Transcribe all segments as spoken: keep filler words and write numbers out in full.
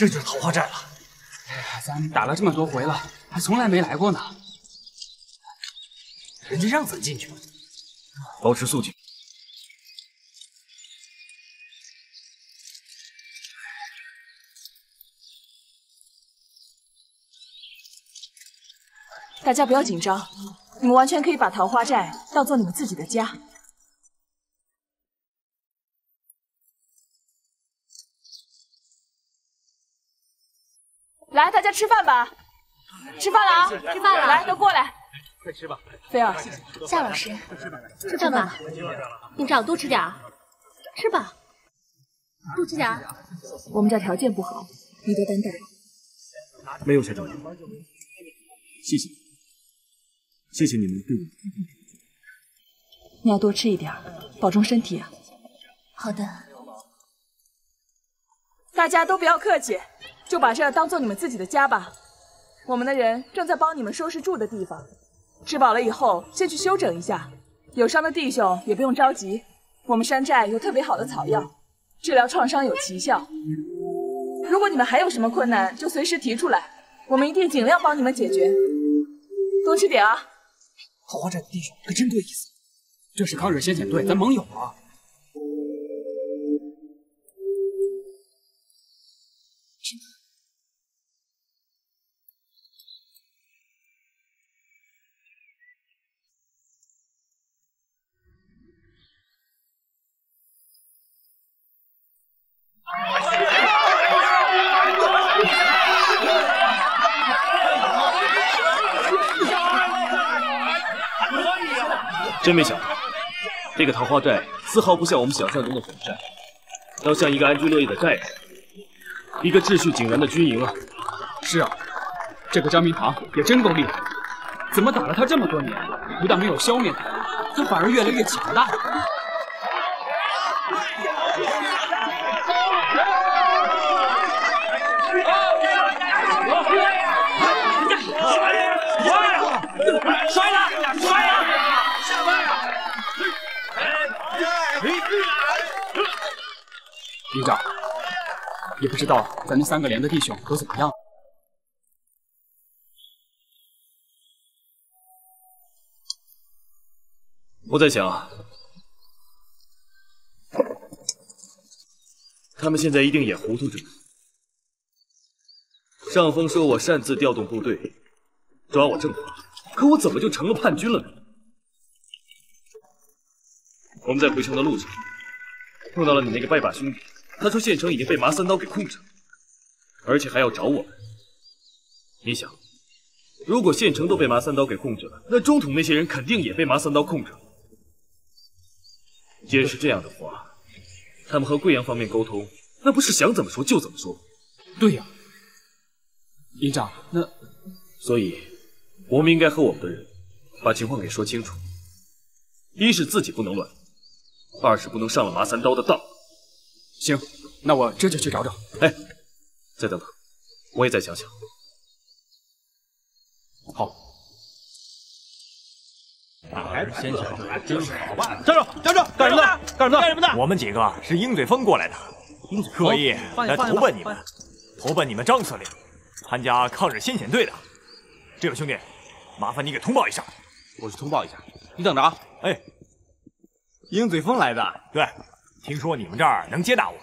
这就是桃花寨了。哎呀，咱打了这么多回了，还从来没来过呢。人家让咱进去，保持肃静。大家不要紧张，你们完全可以把桃花寨当做你们自己的家。 来，大家吃饭吧，吃饭了啊，吃饭了，来，都过来，快吃吧。菲儿，夏老师，吃饭吧，你们这儿多吃点啊，吃吧，多吃点啊。我们这条件不好，你多担待。没有夏长老，谢谢，谢谢你们对我的提供。你要多吃一点，保重身体啊。好的，大家都不要客气。 就把这当做你们自己的家吧，我们的人正在帮你们收拾住的地方。吃饱了以后，先去休整一下。有伤的弟兄也不用着急，我们山寨有特别好的草药，治疗创伤有奇效。如果你们还有什么困难，就随时提出来，我们一定尽量帮你们解决。多吃点啊！桃花寨的弟兄可真够意思，这是抗日先遣队，咱盟友啊。 真没想到，这个桃花寨丝毫不像我们想象中的火寨，倒像一个安居乐业的寨子，一个秩序井然的军营啊！是啊，这个张明堂也真够厉害，怎么打了他这么多年，不但没有消灭他，他反而越来越强大了。 摔了，摔了！下班了。营长，也不知道咱们三个连的弟兄都怎么样。我在想，他们现在一定也糊涂着呢。上峰说我擅自调动部队，抓我正法。 可我怎么就成了叛军了呢？我们在回城的路上碰到了你那个拜把兄弟，他说县城已经被麻三刀给控制了，而且还要找我们。你想，如果县城都被麻三刀给控制了，那中统那些人肯定也被麻三刀控制了。既然是这样的话，他们和贵阳方面沟通，那不是想怎么说就怎么说？对呀、啊，营长，那所以。 我们应该和我们的人把情况给说清楚。一是自己不能乱，二是不能上了麻三刀的当。行，那我这就去找找。哎，再等等，我也再想想。好。还是先想想，真是好办。站住！站住！干什么呢？干什么呢？干什么呢？我们几个是鹰嘴峰过来的，特意来投奔你们，投奔你们张司令，参加抗日先遣队的。这位兄弟。 麻烦你给通报一下，我去通报一下。你等着啊！哎，鹰嘴峰来的，对，听说你们这儿能接纳我们。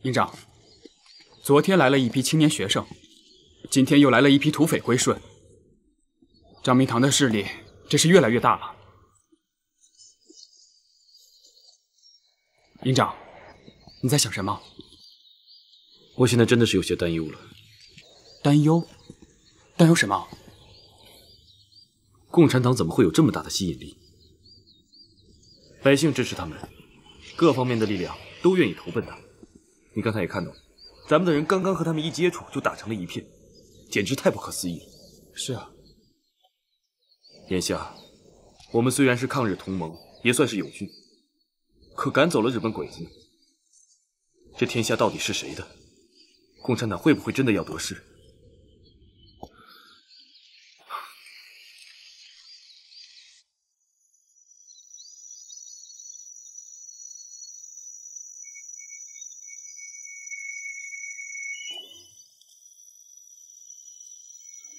营长，昨天来了一批青年学生，今天又来了一批土匪归顺，张明堂的势力真是越来越大了。营长，你在想什么？ 我现在真的是有些担忧了。担忧？担忧什么？共产党怎么会有这么大的吸引力？百姓支持他们，各方面的力量都愿意投奔他。你刚才也看到了，咱们的人刚刚和他们一接触就打成了一片，简直太不可思议了。是啊。眼下，我们虽然是抗日同盟，也算是友军，可赶走了日本鬼子呢？这天下到底是谁的？ 共产党会不会真的要得势？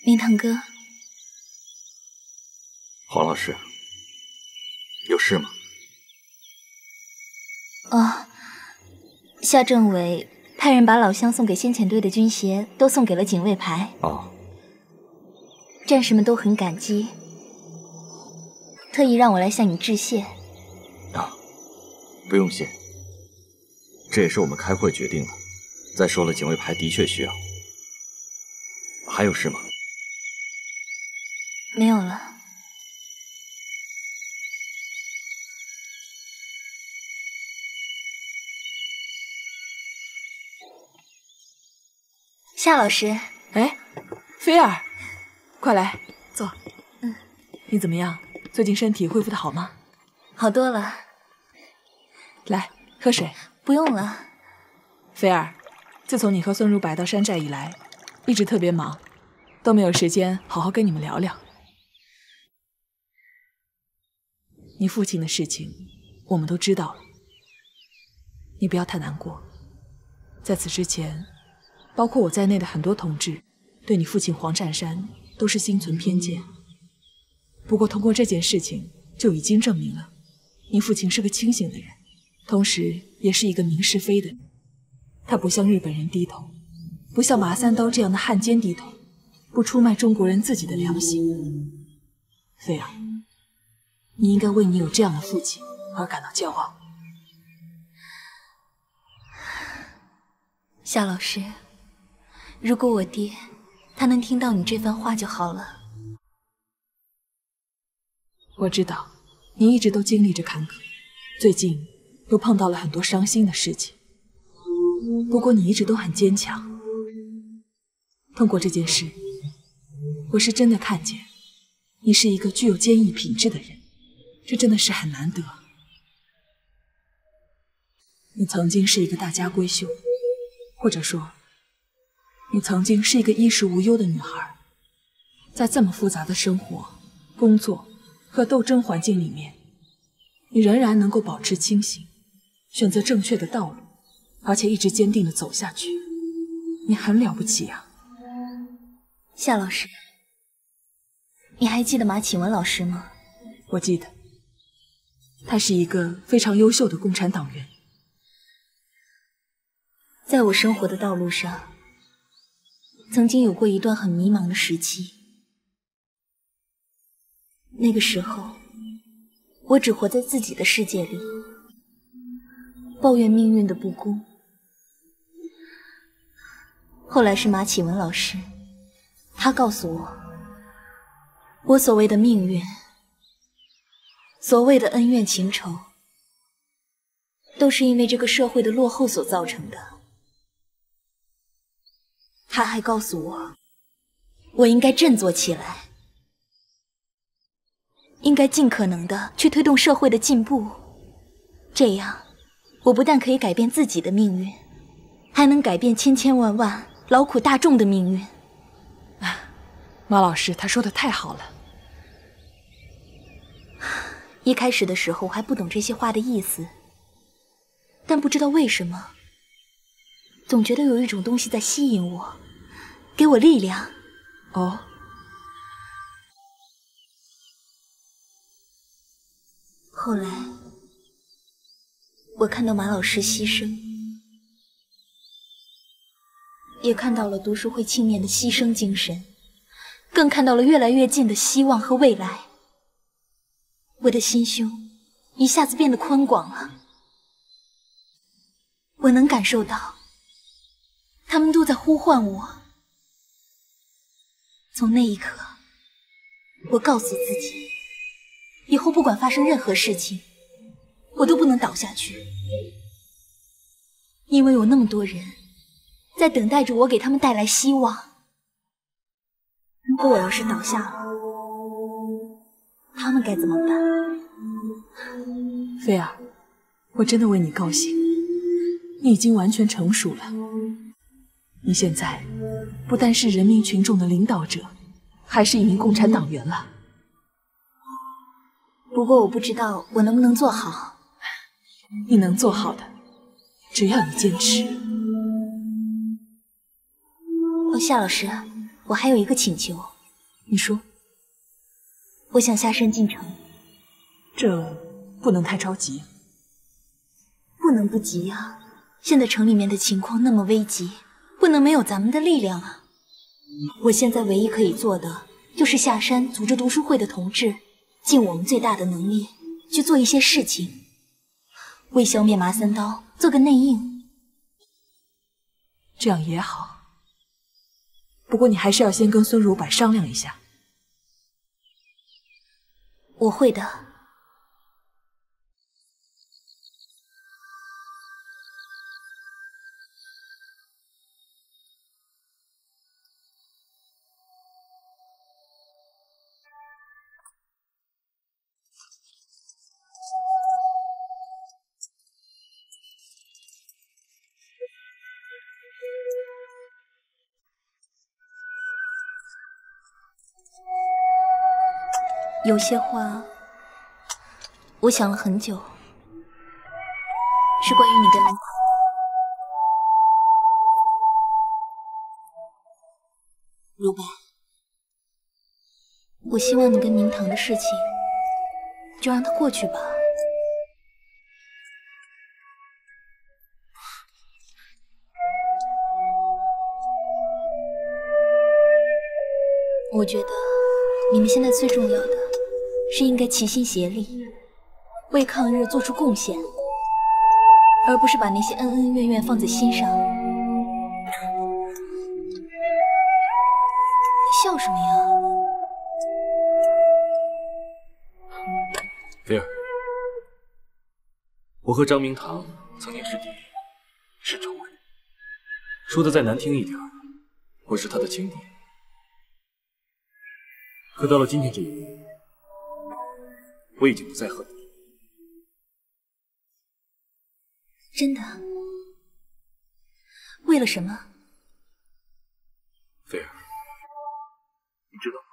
林腾哥，黄老师，有事吗？哦，夏政委派人把老乡送给先遣队的军鞋都送给了警卫排。哦，战士们都很感激，特意让我来向你致谢。啊，不用谢，这也是我们开会决定的。再说了，警卫排的确需要。还有事吗？没有了。 夏老师，哎，菲儿，快来坐。嗯，你怎么样？最近身体恢复的好吗？好多了。来，喝水。不用了。菲儿，自从你和孙如白到山寨以来，一直特别忙，都没有时间好好跟你们聊聊。你父亲的事情，我们都知道了。你不要太难过，在此之前。 包括我在内的很多同志，对你父亲黄占山都是心存偏见。不过通过这件事情，就已经证明了你父亲是个清醒的人，同时也是一个明是非的人。他不向日本人低头，不像麻三刀这样的汉奸低头，不出卖中国人自己的良心。菲儿，你应该为你有这样的父亲而感到骄傲。夏老师。 如果我爹他能听到你这番话就好了。我知道你一直都经历着坎坷，最近又碰到了很多伤心的事情。不过你一直都很坚强。通过这件事，我是真的看见你是一个具有坚毅品质的人，这真的是很难得。你曾经是一个大家闺秀，或者说。 你曾经是一个衣食无忧的女孩，在这么复杂的生活、工作和斗争环境里面，你仍然能够保持清醒，选择正确的道路，而且一直坚定地走下去，你很了不起呀、啊！夏老师，你还记得马启文老师吗？我记得，他是一个非常优秀的共产党员，在我生活的道路上。 曾经有过一段很迷茫的时期，那个时候，我只活在自己的世界里，抱怨命运的不公。后来是马启文老师，他告诉我，我所谓的命运，所谓的恩怨情仇，都是因为这个社会的落后所造成的。 他还告诉我，我应该振作起来，应该尽可能的去推动社会的进步，这样我不但可以改变自己的命运，还能改变千千万万劳苦大众的命运。啊，马老师，他说的太好了。一开始的时候我还不懂这些话的意思，但不知道为什么。 总觉得有一种东西在吸引我，给我力量。哦，后来我看到马老师牺牲，也看到了读书会青年的牺牲精神，更看到了越来越近的希望和未来。我的心胸一下子变得宽广了，我能感受到。 他们都在呼唤我。从那一刻，我告诉自己，以后不管发生任何事情，我都不能倒下去，因为有那么多人在等待着我给他们带来希望。如果我要是倒下了，他们该怎么办？菲儿，我真的为你高兴，你已经完全成熟了。 你现在不但是人民群众的领导者，还是一名共产党员了。不过我不知道我能不能做好。你能做好的，只要你坚持。哦，夏老师，我还有一个请求，你说。我想下山进城。这不能太着急。不能不急啊！现在城里面的情况那么危急，不能没有咱们的力量啊！我现在唯一可以做的，就是下山组织读书会的同志，尽我们最大的能力去做一些事情，为消灭麻三刀做个内应。这样也好。 不过你还是要先跟孙如柏商量一下。我会的。有些话，我想了很久，是关于你的。如柏，我希望你跟明堂的事情，就让它过去吧。我觉得你们现在最重要的。 是应该齐心协力，为抗日做出贡献，而不是把那些恩恩怨怨放在心上。你笑什么呀？菲儿，我和张明堂曾经是敌人，是仇人。说的再难听一点，我是他的情敌。可到了今天这一步。 我已经不再恨你，真的。为了什么？菲儿，你知道吗？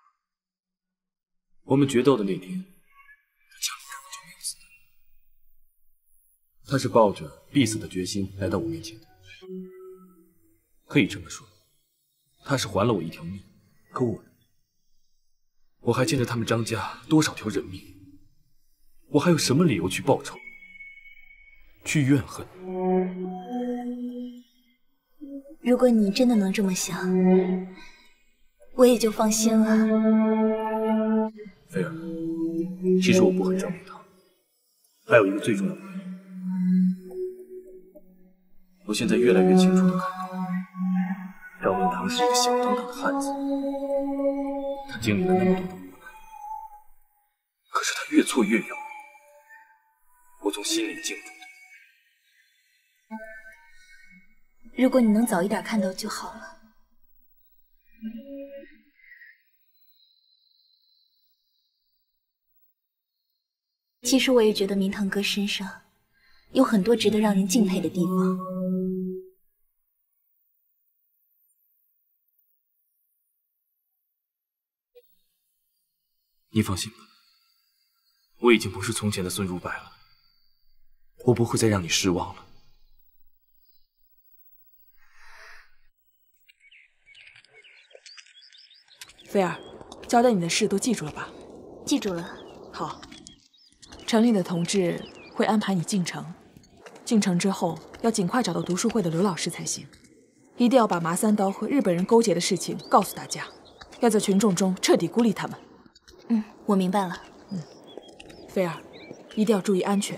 我们决斗的那天，那家伙根本就没有死。他是抱着必死的决心来到我面前的。可以这么说，他是还了我一条命。可我，我还欠着他们张家多少条人命？ 我还有什么理由去报仇，去怨恨？如果你真的能这么想，我也就放心了。菲儿，其实我不恨张明堂，还有一个最重要的原因，我现在越来越清楚地看到，张明堂是一个响当当的汉子，他经历了那么多的无奈，可是他越挫越勇。 我从心里敬重你。如果你能早一点看到就好了。其实我也觉得明堂哥身上有很多值得让人敬佩的地方。你放心吧，我已经不是从前的孙如柏了。 我不会再让你失望了。菲儿，交代你的事都记住了吧？记住了。好，城里的同志会安排你进城。进城之后，要尽快找到读书会的刘老师才行。一定要把麻三刀和日本人勾结的事情告诉大家，要在群众中彻底孤立他们。嗯，我明白了。嗯，菲儿，一定要注意安全。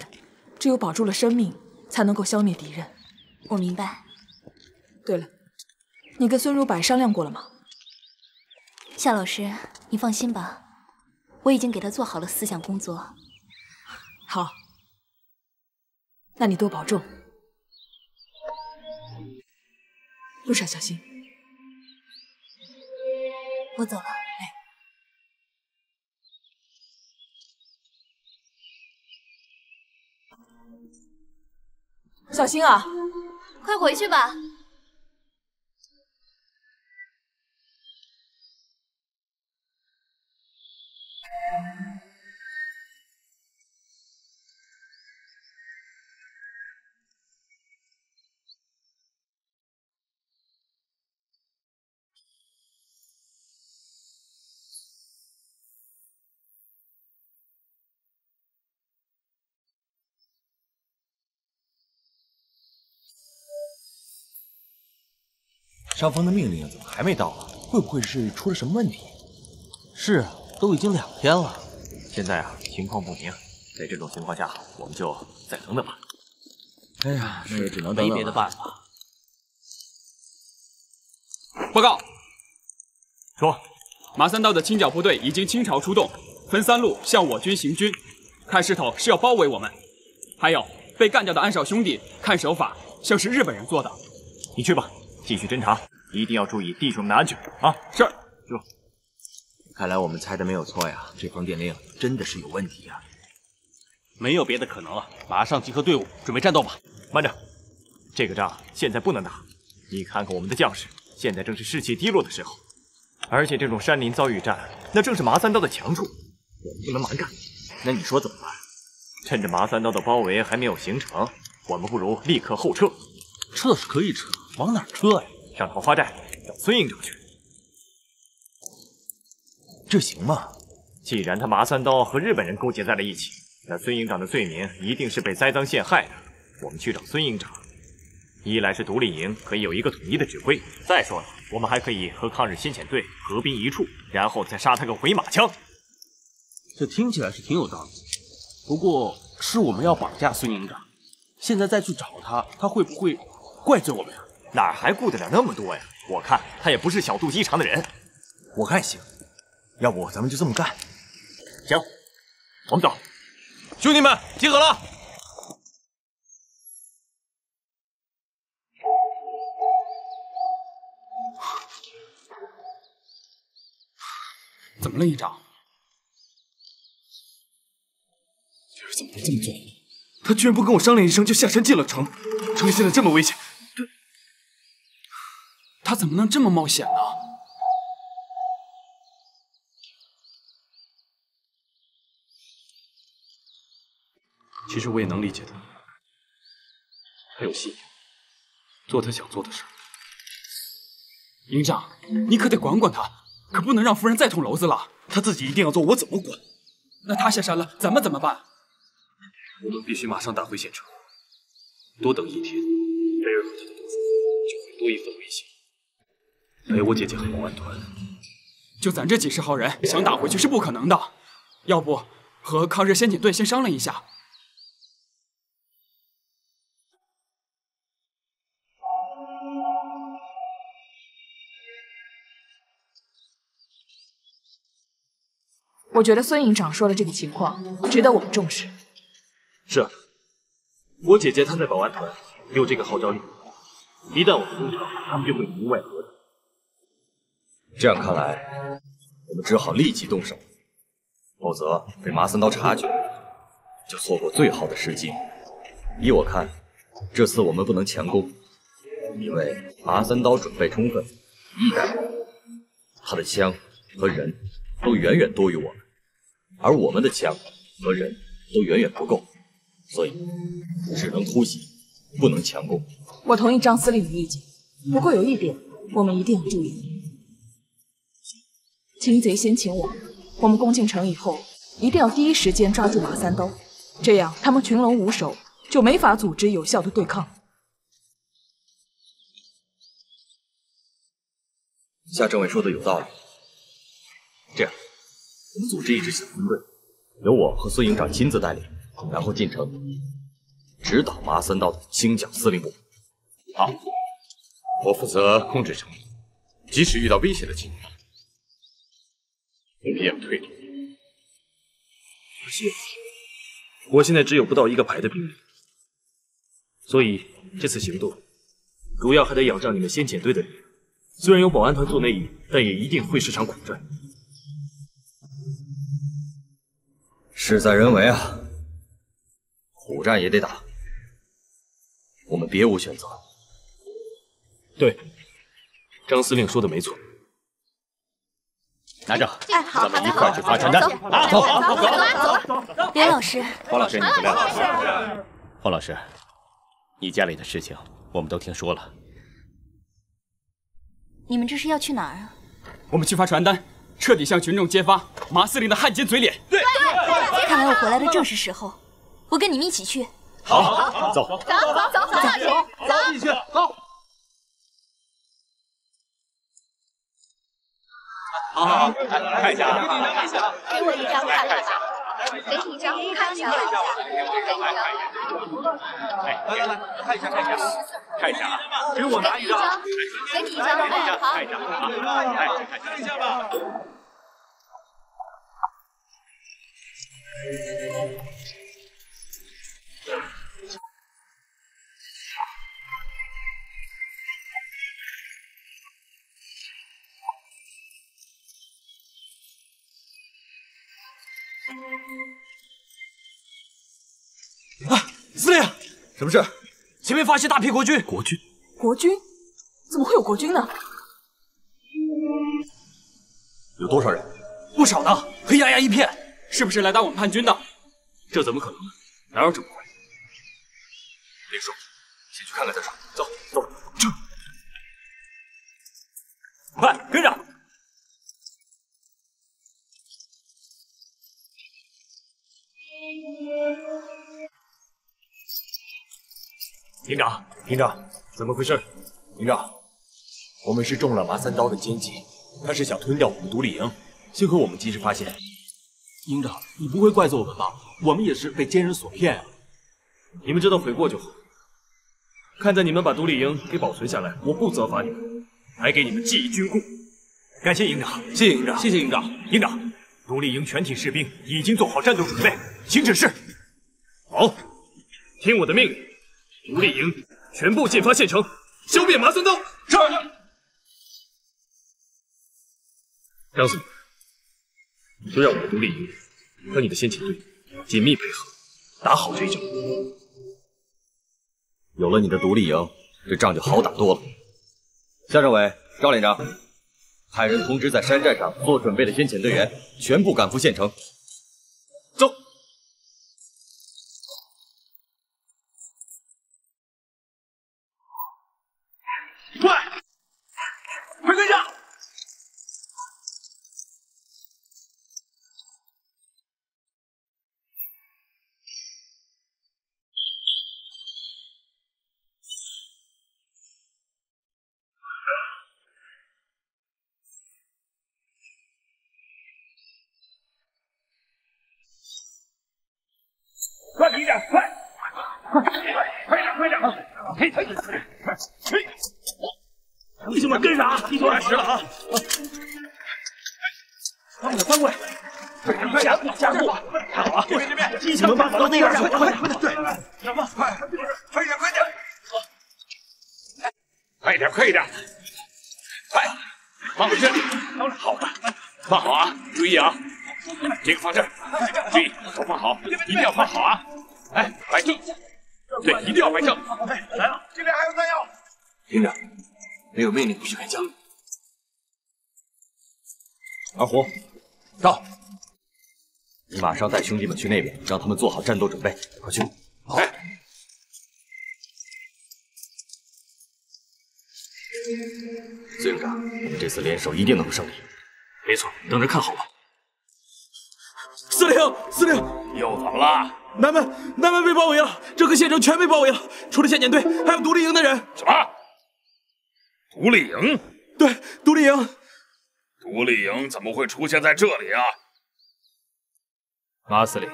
只有保住了生命，才能够消灭敌人。我明白。对了，你跟孙如柏商量过了吗？夏老师，你放心吧，我已经给他做好了思想工作。好，那你多保重，路上小心。我走了。 小心啊！快回去吧。上峰的命令怎么还没到啊？会不会是出了什么问题？是啊，都已经两天了。现在啊，情况不明，在这种情况下，我们就再等等吧。哎呀，那也只能等等了。没别的办法。报告，说，马三道的清剿部队已经倾巢出动，分三路向我军行军，看势头是要包围我们。还有被干掉的安少兄弟，看手法像是日本人做的。你去吧。 继续侦查，一定要注意弟兄们的安全啊！是，是。看来我们猜的没有错呀，这封电令真的是有问题呀！没有别的可能了，马上集合队伍，准备战斗吧！慢着，这个仗现在不能打。你看看我们的将士，现在正是士气低落的时候，而且这种山林遭遇战，那正是麻三刀的强处，我们不能蛮干。那你说怎么办？趁着麻三刀的包围还没有形成，我们不如立刻后撤。撤是可以撤。 往哪撤呀？上桃花寨找孙营长去，这行吗？既然他麻三刀和日本人勾结在了一起，那孙营长的罪名一定是被栽赃陷害的。我们去找孙营长，一来是独立营可以有一个统一的指挥，再说了，我们还可以和抗日先遣队合兵一处，然后再杀他个回马枪。这听起来是挺有道理，不过是我们要绑架孙营长，现在再去找他，他会不会怪罪我们呀？ 哪还顾得了那么多呀？我看他也不是小肚鸡肠的人。我看行，要不咱们就这么干。行，我们走。兄弟们，集合了！怎么了，营长？这人怎么能这么做？他居然不跟我商量一声就下山进了城，城里现在这么危险。 他怎么能这么冒险呢？其实我也能理解他，他有信仰，做他想做的事。营长，你可得管管他，可不能让夫人再捅娄子了。他自己一定要做，我怎么管？那他下山了，咱们怎么办？我们必须马上打回县城，多等一天，贝尔和他的同族就会多一份危险。 陪我姐姐很安顿，就咱这几十号人，想打回去是不可能的。要不和抗日先遣队先商量一下。我觉得孙营长说的这个情况值得我们重视。是啊，我姐姐她在保安团有这个号召力，一旦我们攻城，他们就会无外合。 这样看来，我们只好立即动手，否则被麻三刀察觉，就错过最好的时机。依我看，这次我们不能强攻，因为麻三刀准备充分，意待我们，他的枪和人都远远多于我们，而我们的枪和人都远远不够，所以只能突袭，不能强攻。我同意张司令的意见，不过有一点，我们一定要注意。 擒贼先擒王，我们攻进城以后，一定要第一时间抓住马三刀，这样他们群龙无首，就没法组织有效的对抗。夏政委说的有道理。这样，我们组织一支小分队，由我和孙营长亲自带领，然后进城，指导马三刀的清剿司令部。好，我负责控制城，即使遇到危险的情况。 我们也不退缩。可惜，我现在只有不到一个排的兵力，所以这次行动主要还得仰仗你们先遣队的力量。虽然有保安团做内应，但也一定会是场苦战。事在人为啊，苦战也得打，我们别无选择。对，张司令说的没错。 拿着，哎，好，咱们一块去发传单。啊，走，走，走，走，走。袁老师，黄老师，你怎么样？黄老师，你家里的事情我们都听说了。你们这是要去哪儿啊？我们去发传单，彻底向群众揭发麻司令的汉奸嘴脸。对，看来我回来的正是时候。我跟你们一起去。好，好，走，走，走，走，走，走，一起去，走。好好好，看一下啊！给我一张看看吧，给你一张看一下，来来来，看一下看一下，看一下啊！给我拿一张，给你一张，哎，好，看一下啊，哎，看一下吧。 啊，司令，什么事？前面发现大批国军。国军？国军？怎么会有国军呢？有多少人？不少呢，黑压压一片。 是不是来打我们叛军的？这怎么可能呢？哪有这么快？林叔，先去看看再说。走，走，这快跟着！营长，营长，怎么回事？营长，我们是中了麻三刀的奸计，他是想吞掉我们独立营，幸亏我们及时发现。 营长，你不会怪罪我们吧？我们也是被奸人所骗啊！你们知道悔过就好。看在你们把独立营给保存下来，我不责罚你们，还给你们记一军功。感谢营长，谢谢营长，谢谢营长。营长，独立营全体士兵已经做好战斗准备，请指示。好，听我的命令，独立营全部进发县城，消灭麻三刀。是。告诉你们。 就让我们独立营和你的先遣队紧密配合，打好这一仗。有了你的独立营，这仗就好打多了。夏政委、赵连长，派人通知在山寨上做准备的先遣队员，全部赶赴县城。走。快，快跟上！ 快一点，快！快快点，快点！嘿，嘿，嘿！弟兄们跟上啊，一头二十了啊！翻过来，翻过来！夹住，夹住！看好啊，对这边，你们把马都那边，快点，快点，对，什么？快，快点，快点！快一点，快一点！快，放回去！好的，放好啊，注意啊！ 这个放这儿，注意手放好，一定要放好啊！哎，摆正，对，一定要摆正。哎，来了，这边还有弹药。营长，没有命令不许开枪。二虎，到，你马上带兄弟们去那边，让他们做好战斗准备，快去！好。哎、司营长，我们这次联手一定能够胜利。没错，等着看好吧。 司令，司令，又怎么了？南门，南门被包围了，整个县城全被包围了，除了先遣队，还有独立营的人。什么？独立营？对，独立营。独立营怎么会出现在这里啊？马司令，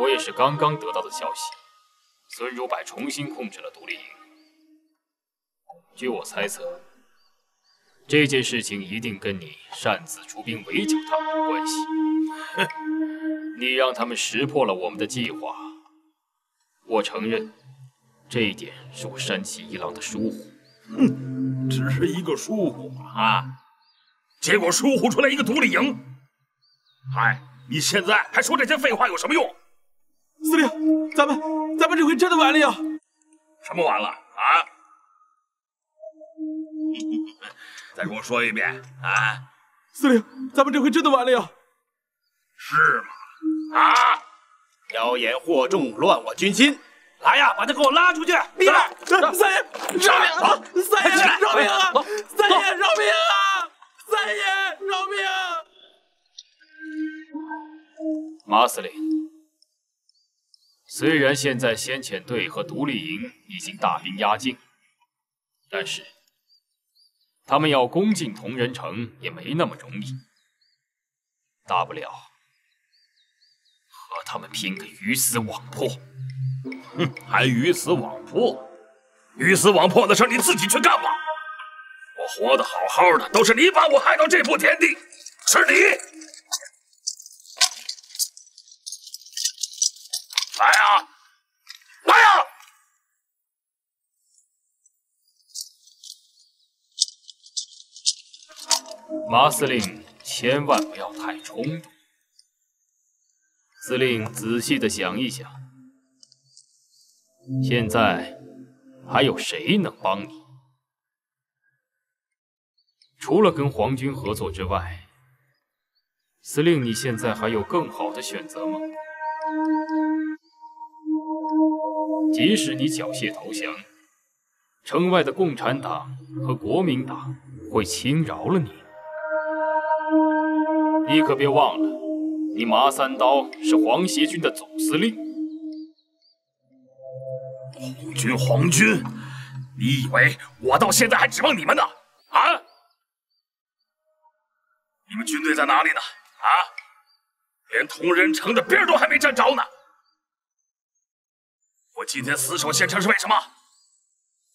我也是刚刚得到的消息，孙如柏重新控制了独立营。据我猜测，这件事情一定跟你擅自出兵围剿他们有关系。哼。 你让他们识破了我们的计划，我承认，这一点是我山崎一郎的疏忽。哼，只是一个疏忽啊，结果疏忽出来一个独立营。嗨，你现在还说这些废话有什么用？司令，咱们咱们这回真的完了呀！什么完了啊？再给我说一遍啊！司令，咱们这回真的完了呀！是吗？ 啊！妖言惑众，乱我军心！来呀，把他给我拉出去！立正！三爷饶命啊！三爷饶命啊！三爷饶命啊！三爷饶命！马司令，虽然现在先遣队和独立营已经大兵压境，但是他们要攻进铜仁城也没那么容易。大不了和他们拼个鱼死网破。哼，还鱼死网破？鱼死网破的事你自己去干吧。我活得好好的，都是你把我害到这步田地，是你。 来呀！来呀！马司令，千万不要太冲动。司令，仔细的想一想，现在还有谁能帮你？除了跟皇军合作之外，司令，你现在还有更好的选择吗？ 即使你缴械投降，城外的共产党和国民党会轻饶了你。你可别忘了，你麻三刀是皇协军的总司令。皇军，皇军，你以为我到现在还指望你们呢？啊！你们军队在哪里呢？啊！连同仁城的边都还没站着呢。 我今天死守县城是为什么？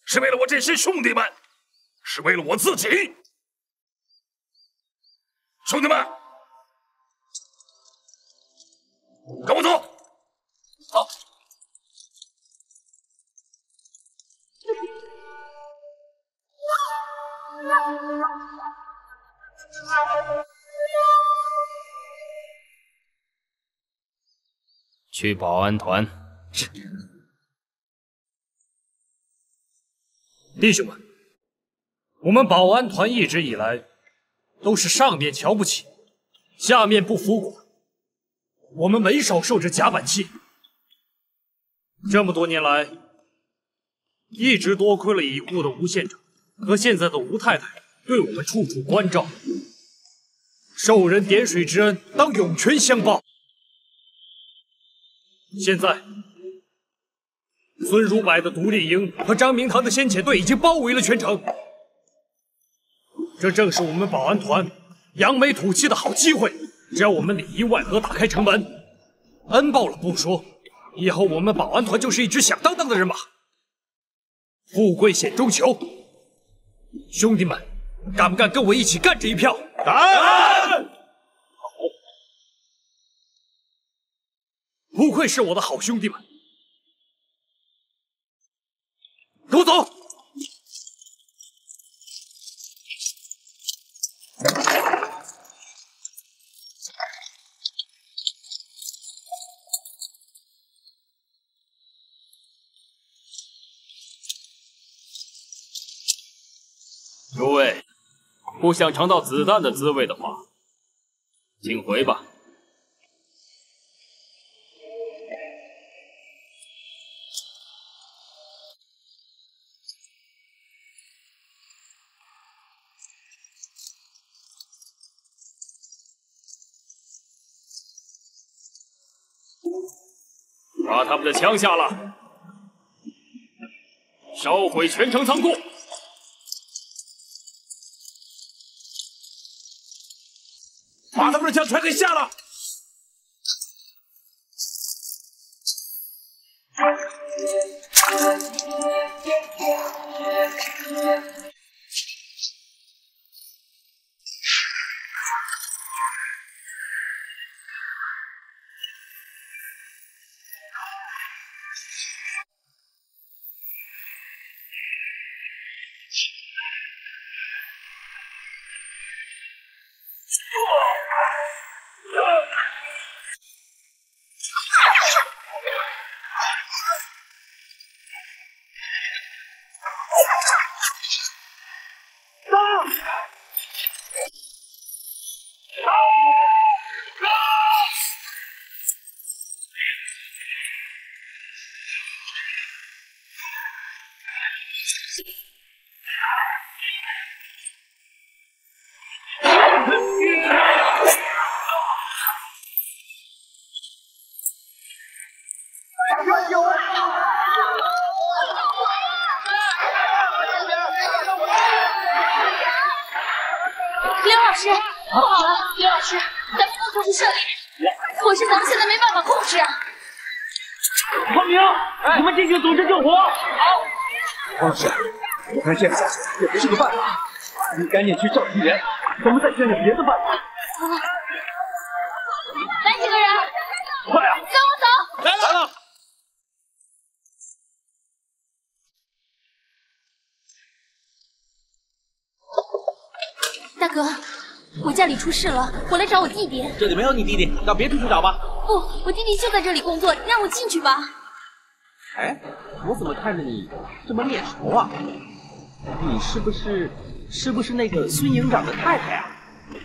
是为了我这些兄弟们，是为了我自己。兄弟们，跟我走！走。去保安团。是。 弟兄们，我们保安团一直以来都是上面瞧不起，下面不服管，我们没少受这夹板气。这么多年来，一直多亏了已故的吴县长和现在的吴太太对我们处处关照，受人点水之恩，当涌泉相报。现在。 孙如柏的独立营和张明堂的先遣队已经包围了全城，这正是我们保安团扬眉吐气的好机会。只要我们里应外合，打开城门，恩报了不说，以后我们保安团就是一支响当当的人马。富贵险中求，兄弟们，敢不敢跟我一起干这一票？敢！好，不愧是我的好兄弟们。 跟我走！诸位，不想尝到子弹的滋味的话，请回吧。 把他们的枪下了，烧毁全城仓库。把他们的枪全给下了。刘老师，不好了，刘老师。咱们共同胜利，火势咱们现在没办法控制啊。文明，你们进行组织救火。好。方师，我看这样下去也不是个办法，你赶紧去召集人，咱们再想想别的办法。啊、来几个人？快啊！跟我走。来了。来了 大哥，我家里出事了，我来找我弟弟。这里没有你弟弟，到别处去找吧。不，我弟弟就在这里工作，你让我进去吧。哎，我怎么看着你这么面熟啊？你是不是是不是那个孙营长的太太呀、啊？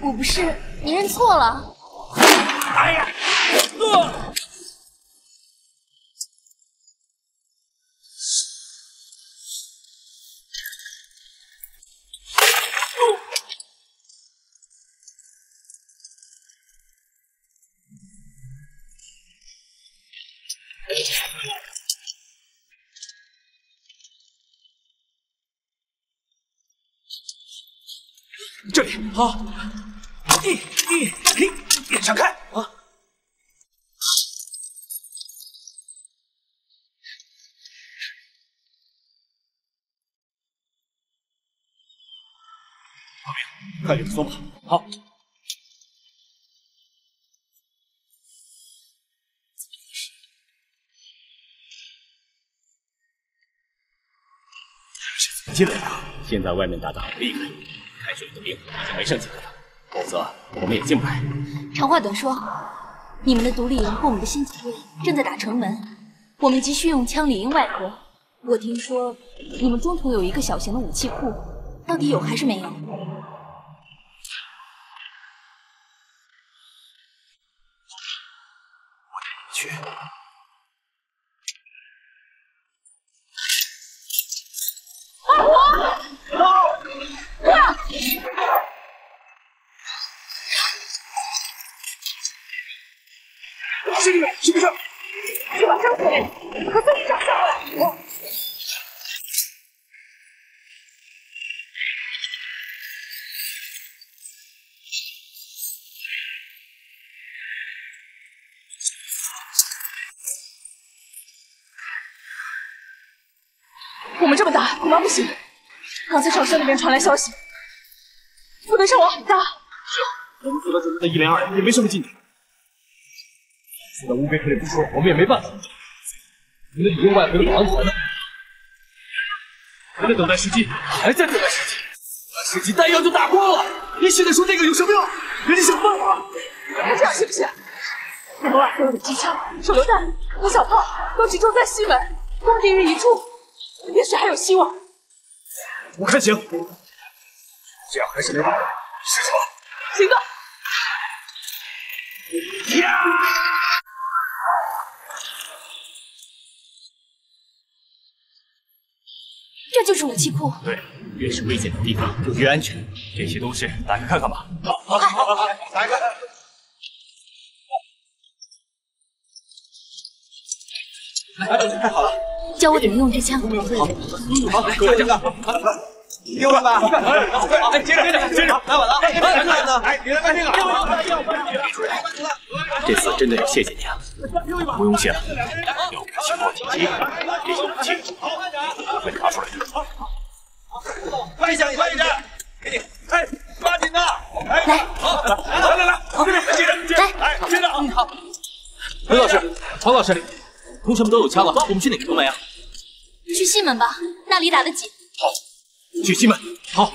我不是，你认错了。哎呀，呃 这里好，一、一、嘿，闪开啊！老明，快给他松绑。好。 积累啊！现在外面打得很厉害，开水的兵已经没剩几个了，否则我们也进不来。长话短说，你们的独立营和我们的先遣队正在打城门，我们急需用枪里应外合。我听说你们中途有一个小型的武器库，到底有还是没有？我带你们去。 兄弟们，什么事？去把张夫人和孙局长叫过来。我们这么打恐怕不行。刚才少校那边传来消息，四门上网很大。是，我们所在准备的一连二也没什么进展。 现在乌龟可以不说，我们也没办法。你们里应外合的保安团呢？还在等待时机，还在等待时机。等时机弹药就打光了，你现在说这个有什么用？人家想办法。这样是不是？我们外合有机枪、手榴弹、火小炮都集中在西门，攻敌于一处，也许还有希望。我看行，这样还是没办法。是什么？行动！呀！ 这就是武器库。对，越是危险的地方就越安全。这些都是打开看看吧。好，好，好，好，打开看看。哎，太好了！教我怎么用这枪。好，好，来，快点，来，用了吧？哎，接着，接着，接着，来晚了，来晚了，哎，你来搬这个。这次真的要谢谢你啊！不用谢了，要感谢我姐姐，这些武器我会拿出来的。快一点，快一点，给你，哎，抓紧的，哎，来，好，来来来，好，接着，接着，来，接着，嗯，好。刘老师，曹老师，同学们都有枪了，我们去哪个城门呀？去西门吧，那里打得紧。好，去西门。好。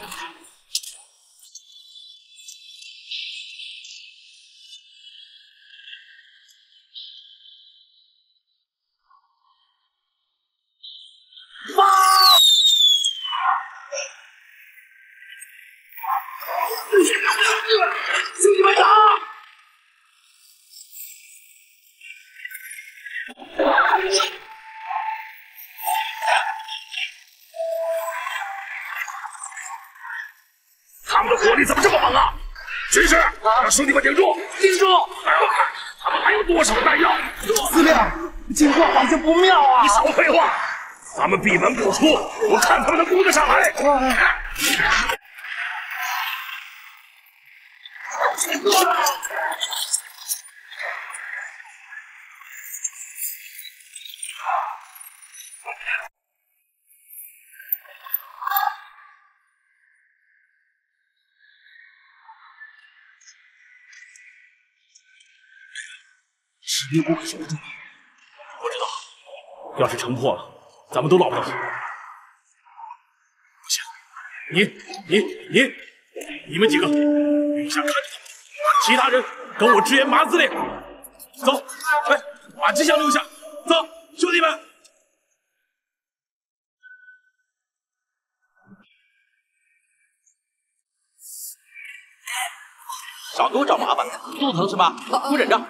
兄弟们顶住！顶住！让我看他们还有多少弹药！司令，情况好像不妙啊！你少废话，咱们闭门不出，我看他们能攻得上来。啊指定不会守得住你。我知道，要是城破了，咱们都落不了手。不行，你、你、你、你们几个雨下看着他们，其他人跟我支援麻司令。走，哎，把吉祥留下。走，兄弟们。 少给我找麻烦，肚子疼是吧？不忍着，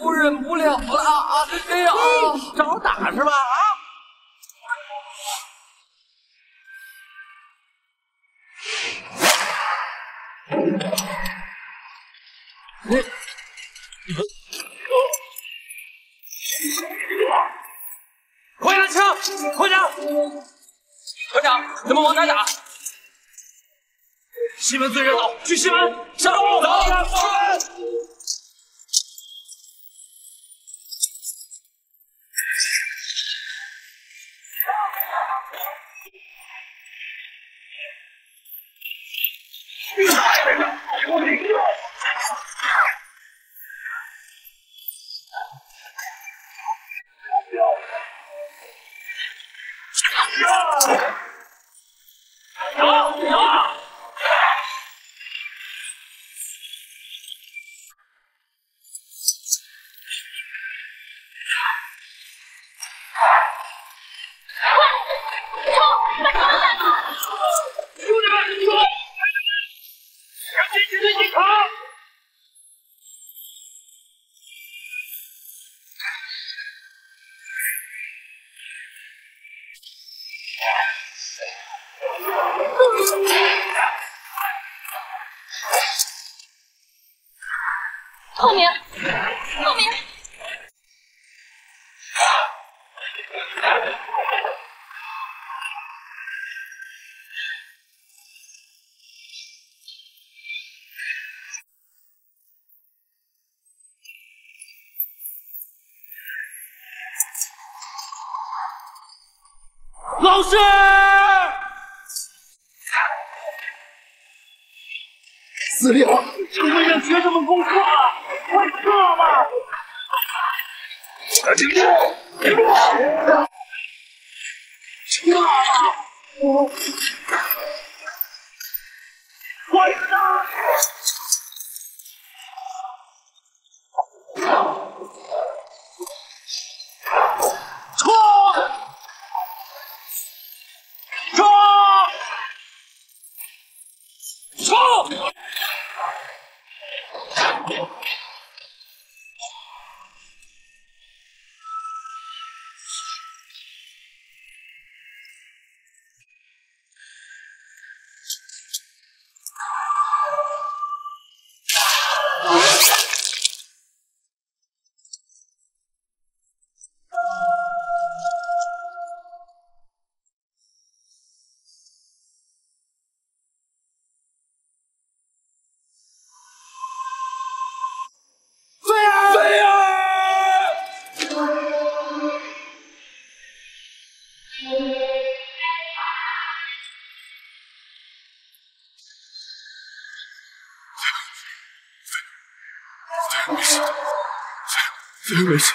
我忍不了了啊！哎呀，找打是吧？啊！你，快拿枪！团长，团长，你们往哪打？ 西门随人走，去西门，上路走。走走。 透明，透明。老师。 司令，这为了学生们功课，快撤吧！停住！停住！撤吧！快撤！撤！ 没事。